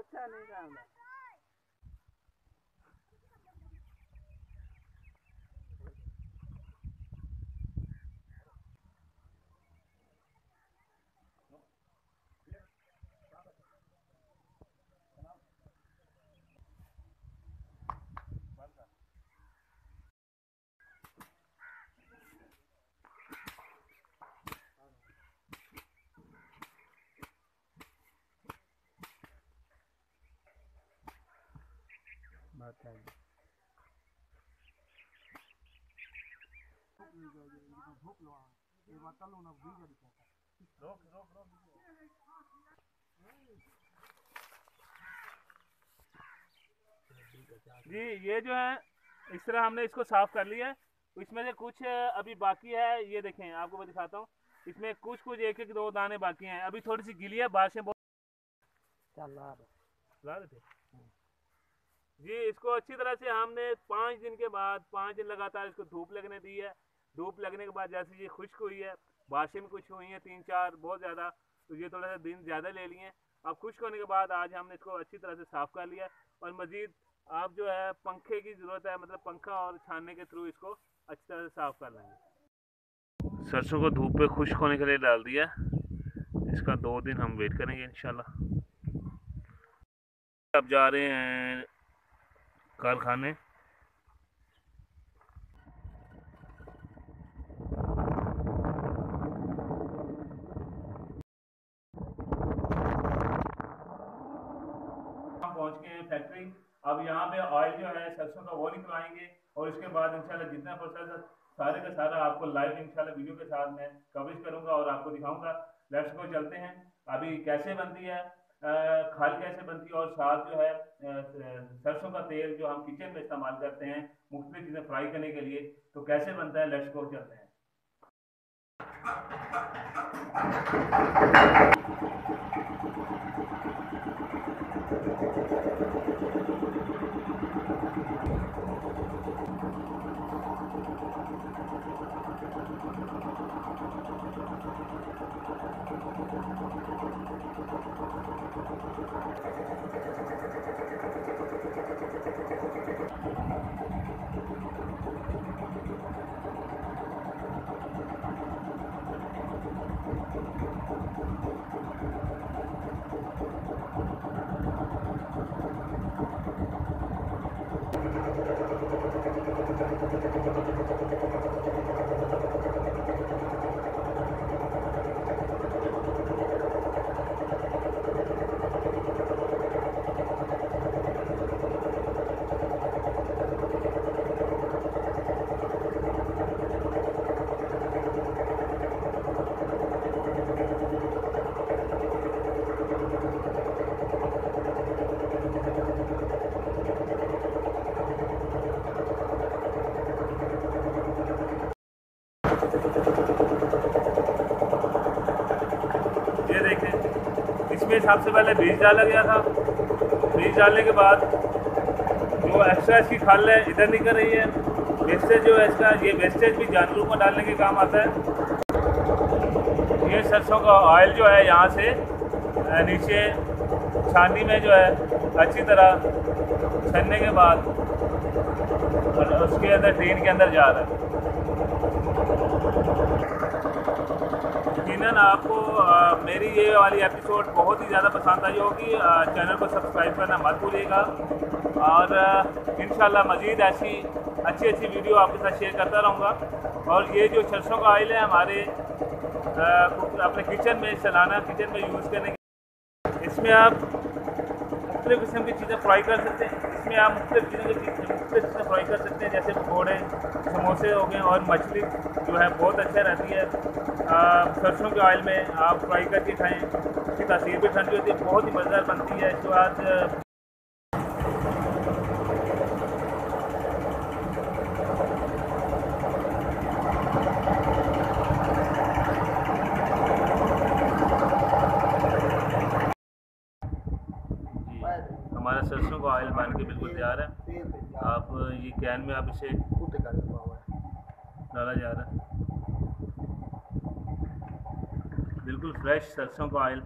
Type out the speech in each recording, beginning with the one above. अच्छा नहीं काम है। जी ये जो है इस तरह हमने इसको साफ कर लिया है। इसमें से कुछ अभी बाकी है, ये देखें, आपको मैं दिखाता हूँ। इसमें कुछ कुछ एक एक दो दाने बाकी हैं, अभी थोड़ी सी गीली है, बारिश में बहुत। जी इसको अच्छी तरह से हमने 5 दिन के बाद, 5 दिन लगातार इसको धूप लगने दी है। धूप लगने के बाद जैसे ये खुश्क हुई है, बारिशें भी कुछ हुई हैं 3-4 बहुत ज़्यादा, तो ये थोड़ा सा दिन ज़्यादा ले लिए हैं। अब खुश्क होने के बाद आज हमने इसको अच्छी तरह से साफ़ कर लिया है। और मज़ीद आप जो है पंखे की ज़रूरत है, मतलब पंखा और छानने के थ्रू इसको अच्छी तरह से साफ़ कर लेंगे। सरसों को धूप पे खुश्क होने के लिए डाल दिया, इसका 2 दिन हम वेट करेंगे इंशाल्लाह। अब जा रहे हैं कारखाने। पहुंच के फैक्ट्री, अब यहाँ पे ऑयल जो है सरसों का वो निकलवाएंगे और इसके बाद इंशाल्लाह जितना प्रोसेस है सारे का सारा आपको लाइव इंशाल्लाह वीडियो के साथ मैं कवरेज करूंगा और आपको दिखाऊंगा। लेट्स गो, चलते हैं। अभी कैसे बनती है, खाल कैसे बनती है, और साथ जो है सरसों का तेल जो हम किचन में इस्तेमाल करते हैं मुख्तलिफ चीज़ें फ्राई करने के लिए, तो कैसे बनता है, लेट्स गो चलते हैं। सबसे पहले बीज डाला गया था, बीज डालने के बाद जो एक्स्ट्रा इसकी खाल है इधर निकल रही है। वेस्टेज जो है इसका, ये वेस्टेज भी जानवरों को डालने के काम आता है। ये सरसों का ऑयल जो है यहाँ से नीचे छाननी में जो है अच्छी तरह छनने के बाद और उसके अंदर टीन के अंदर जा रहा है। आपको मेरी ये वाली एपिसोड बहुत ही ज़्यादा पसंद आई होगी। चैनल को सब्सक्राइब करना मत भूलिएगा और इंशाल्लाह मज़ीद ऐसी अच्छी अच्छी वीडियो आपके साथ शेयर करता रहूँगा। और ये जो सरसों का ऑयल है हमारे अपने किचन में सालाना किचन में यूज़ करने के, इसमें आप मुख्तलिफ़ किस्म की चीज़ें फ्राई कर सकते हैं। इसमें आप मुख्तलिफ़ चीज़ें फ्राई कर सकते हैं, जैसे पकौड़े समोसे हो गए। और मछली जो है बहुत अच्छा रहती है सरसों के ऑयल में, आप फ्राई करके खाएँ, उसकी तासीर भी ठंडी होती है, बहुत ही मज़ेदार बनती है। इसके बाद हमारा सरसों का ऑयल बन के बिल्कुल तैयार है। आप ये कैन में आप इसे डाला जा रहा है, बिल्कुल फ्रेश सरसों का ऑयल।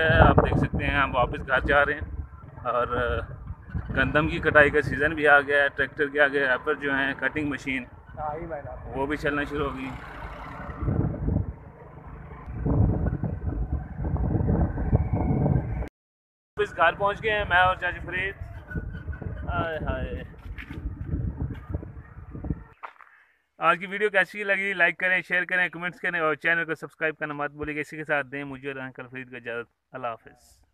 आप देख सकते हैं हम वापस घर जा रहे हैं और गंदम की कटाई का सीज़न भी आ गया है। ट्रैक्टर के आगे रैपर जो हैं कटिंग मशीन वो भी चलना शुरू होगी। वापस घर पहुंच गए हैं मैं और चाची फरीद। हाय हाय, आज की वीडियो कैसी लगी, लाइक करें, शेयर करें, कमेंट्स करें और चैनल को सब्सक्राइब करना मत भूलिएगा। इसी के साथ दें मुझे और अंकल फरीद को इजाज़त। अल्लाह हाफिज़।